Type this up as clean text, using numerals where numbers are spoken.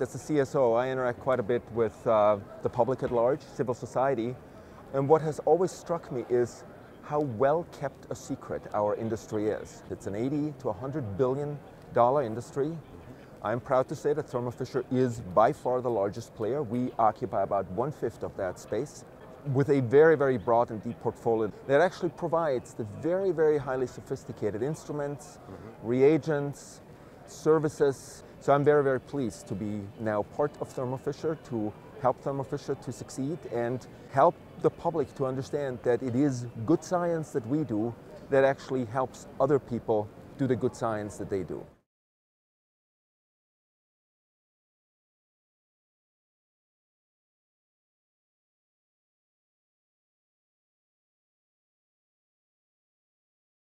As a CSO, I interact quite a bit with the public at large, civil society, and what has always struck me is how well kept a secret our industry is. It's an $80 to $100 billion industry. I'm proud to say that Thermo Fisher is by far the largest player. We occupy about 1/5 of that space with a very, very broad and deep portfolio that actually provides the very, very highly sophisticated instruments, reagents, services. So I'm very, very pleased to be now part of Thermo Fisher, to help Thermo Fisher to succeed and help the public to understand that it is good science that we do that actually helps other people do the good science that they do.